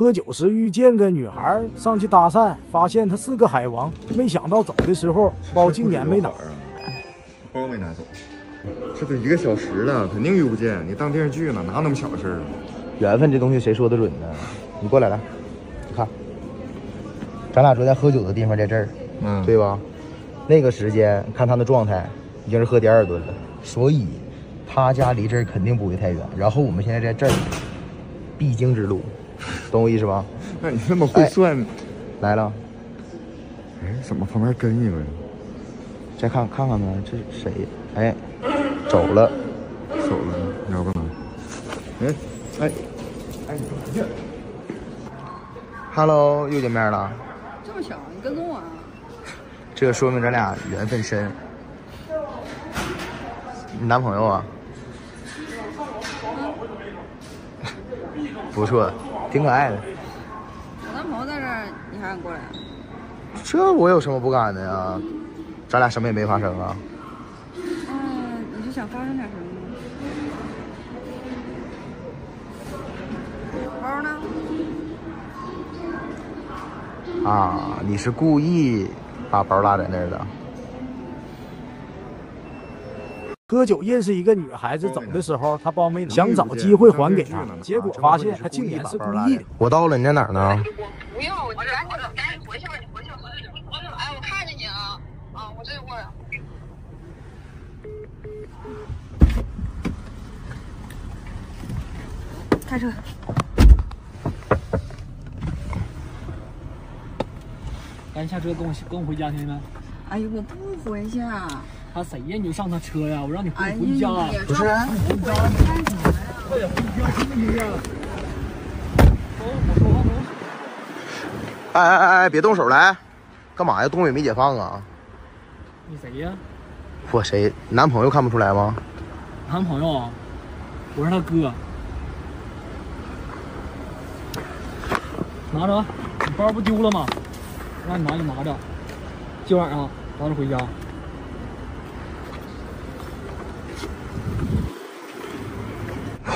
喝酒时遇见个女孩，上去搭讪，发现她是个海王，没想到走的时候包竟然没拿，包没拿走，这都1个小时了，肯定遇不见。你当电视剧呢？哪有那么小的事儿啊？缘分这东西谁说得准呢？你过来来，你看，咱俩昨天喝酒的地方在这儿，对吧？那个时间看他的状态，已经是喝第2顿了，所以。 他家离这儿肯定不会太远，然后我们现在在这儿，必经之路，懂我意思吧？那你这么会算，来了，哎，怎么旁边跟一个人？再看看呗，这是谁？哎，走了，走了，你要干嘛？哎，你干嘛去 ？Hello， 又见面了。这么巧，你跟踪我啊？这说明咱俩缘分深。你男朋友啊？ 不错，挺可爱的。我男朋友在这儿，你还敢过来？这我有什么不敢的呀？咱俩什么也没发生啊。嗯，你是想发生点什么吗？包呢？啊，你是故意把包落在那儿的。 喝酒认识一个女孩子，走的时候她包没拿，想找机会还给她，结果发现她竟然是故意的。我到了，你在哪儿呢？不用，我赶紧赶紧回去吧，你回去吧。哎，我看着你啊，啊，我这就过来。开车。赶紧下车，跟我回家，听见没？哎呀，我不回家。 他谁呀？你就上他车呀！我让你回家，不是？回家干啥呀？快点回家，回家！走，我说话走。哎，别动手来！干嘛呀？东北没解放啊？你谁呀？我谁？男朋友看不出来吗？男朋友，我是他哥。拿着，你包不丢了吗？我让你拿就拿着，今晚啊，拿着回家。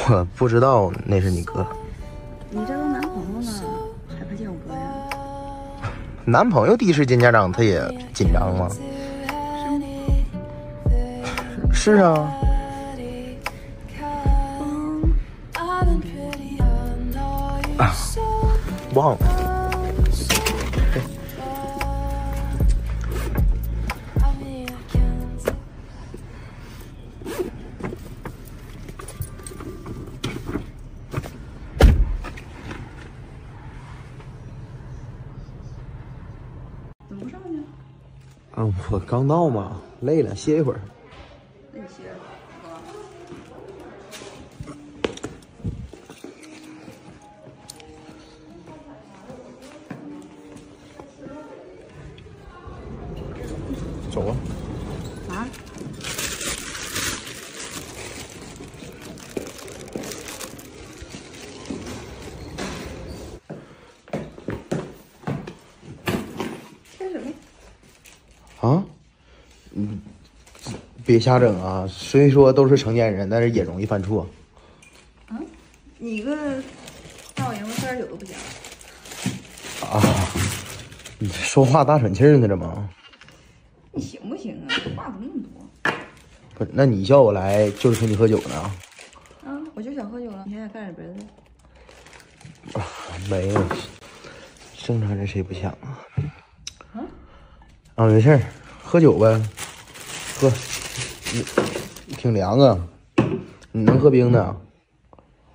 我不知道那是你哥，你这都男朋友了，还怕见我哥呀？男朋友第一次见家长，他也紧张吗？是啊。啊，忘了。啊，我刚到嘛，累了，歇一会儿。那你歇会儿。走啊。啊？干什么？ 啊，嗯，别瞎整啊！虽说都是成年人，但是也容易犯错。啊，你个大老爷们喝点酒都不行。啊，你说话大喘气呢，这吗？你行不行啊？话怎么那么多？不是，那你叫我来就是陪你喝酒呢？啊，我就想喝酒了。你还想干点别的？啊，没有，正常人谁不想啊？ 啊，没事儿，喝酒呗，喝，你挺凉啊，你能喝冰的？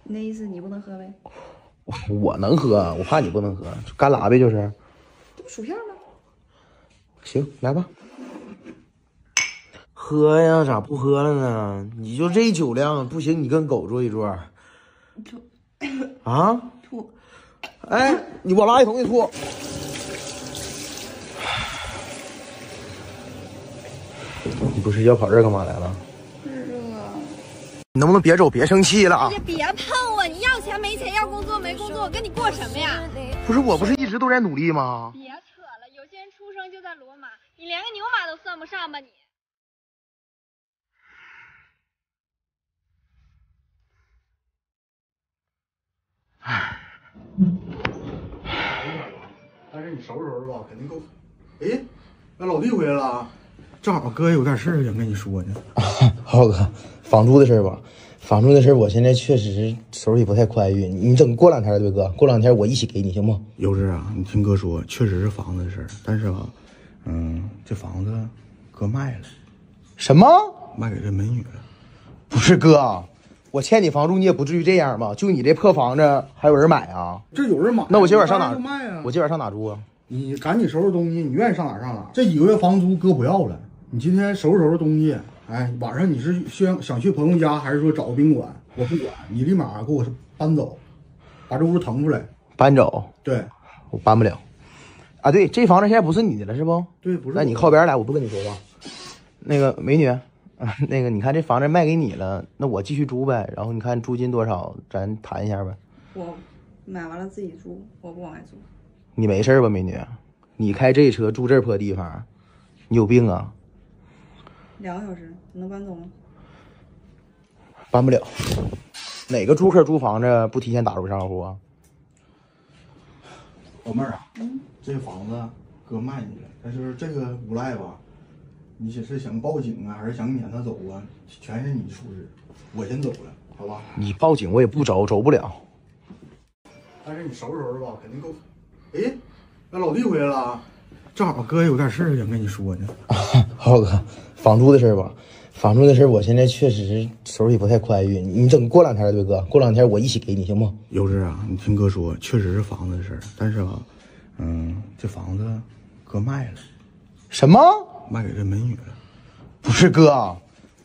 你那意思你不能喝呗？我能喝，我怕你不能喝，干拉呗就是。这不薯片吗？行，来吧。喝呀，咋不喝了呢？你就这酒量不行，你跟狗坐一桌。吐。啊？吐。哎，你我垃圾桶给吐。 你不是要跑这干嘛来了？不知道啊。你能不能别走，别生气了？你别碰我！你要钱没钱，要工作没工作，我跟你过什么呀？不是，我不是一直都在努力吗？别扯了，有些人出生就在罗马，你连个牛马都算不上吧你？唉。但是你收拾收拾吧，肯定够。哎，那老弟回来了，正好哥有点事儿想跟你说呢。浩哥，房租的事儿吧。 房租的事，我现在确实手里不太宽裕，你等过两天，对哥，过两天我一起给你，行不？有事啊，你听哥说，确实是房子的事，但是啊，这房子哥卖了，什么？卖给这美女了？不是哥，我欠你房租，你也不至于这样吧？就你这破房子还有人买啊？这有人买？那我今晚上哪？我今晚上哪住啊？你赶紧收拾东西，你愿意上哪上哪。这一个月房租哥不要了，你今天收拾收拾东西。 哎，晚上你是想去朋友家，还是说找个宾馆？我不管，你立马给我搬走，把这屋腾出来。搬走？对，我搬不了。啊，对，这房子现在不是你的了，是不？对，不是。那你靠边来，我不跟你说话。那个美女，那个你看这房子卖给你了，那我继续租呗。然后你看租金多少，咱谈一下呗。我买完了自己租，我不往外租。你没事吧，美女？你开这车住这破地方，你有病啊？ 2个小时，你能搬走吗？搬不了。哪个租客租房子不提前打入账户啊？老妹儿啊，这房子哥卖你了，但是这个无赖吧，你也是想报警啊，还是想撵他走啊？全是你出事，我先走了，好吧？你报警我也不走，走不了。但是你收拾收拾吧，肯定够。哎，那老弟回来了，正好哥有点事儿想跟你说呢。浩哥。 房租的事吧，房租的事我现在确实手里不太宽裕。你等过两天，对哥，过两天我一起给你，行不？有事啊，你听哥说，确实是房子的事，但是啊，这房子哥卖了，什么？卖给这美女了？不是哥，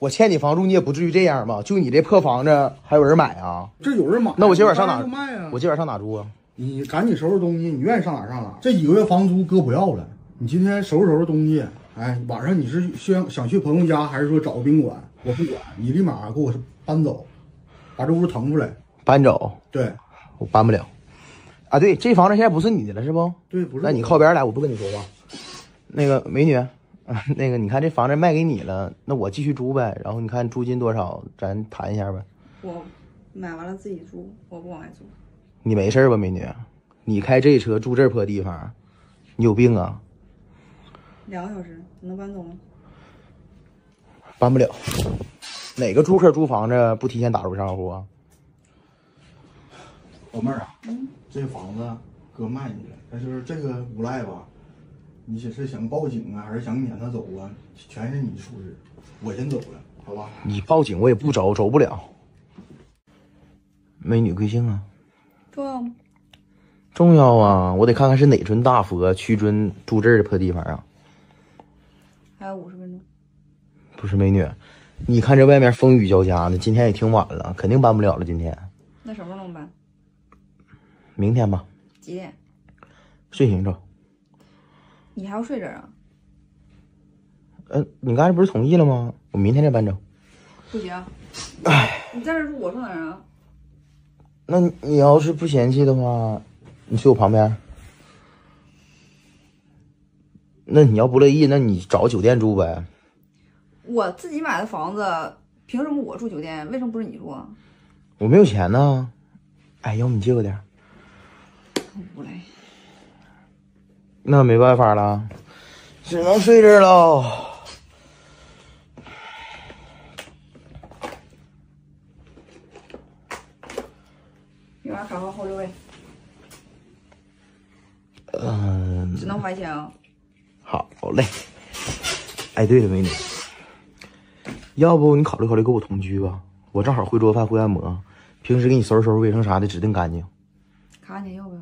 我欠你房租，你也不至于这样吧？就你这破房子还有人买啊？这有人买？那我今晚上哪？我今晚上哪住啊？你赶紧收拾东西，你愿意上哪上哪。这一个月房租哥不要了，你今天收拾收拾东西。 哎，晚上你是想去朋友家，还是说找个宾馆？我不管，你立马给我搬走，把这屋腾出来。搬走？对，我搬不了。啊，对，这房子现在不是你的了，是不？对，不是。那你靠边来，我不跟你说话。那个美女，那个你看这房子卖给你了，那我继续租呗。然后你看租金多少，咱谈一下呗。我买完了自己租，我不往外租。你没事吧，美女？你开这车住这破地方，你有病啊？ 2个小时，你能搬走吗？搬不了。哪个租客租房子不提前打入账户啊？老妹儿啊，这房子哥卖你了，但是这个无赖吧，你也是想报警啊，还是想撵他走啊？全是你出事，我先走了，好吧？你报警我也不走，走不了。美女贵姓啊？重要吗？重要啊！我得看看是哪尊大佛屈尊住这儿破地方啊。 还有50分钟，不是美女，你看这外面风雨交加的，今天也挺晚了，肯定搬不了了。今天那什么时候能搬？明天吧。几点？睡醒着。你还要睡这儿啊？你刚才不是同意了吗？我明天再搬走。不行，哎你在这住，我上哪儿啊？那你要是不嫌弃的话，你睡我旁边。 那你要不乐意，那你找酒店住呗。我自己买的房子，凭什么我住酒店？为什么不是你住啊？我没有钱呢。哎，要不你借我点？无赖。那没办法了，只能睡这儿喽。一晚卡号后6位。只能还钱啊。 好嘞，哎，对了，美女，要不你考虑考虑跟我同居吧？我正好会做饭会按摩，平时给你收拾收拾卫生啥的，指定干净。卡你要不要？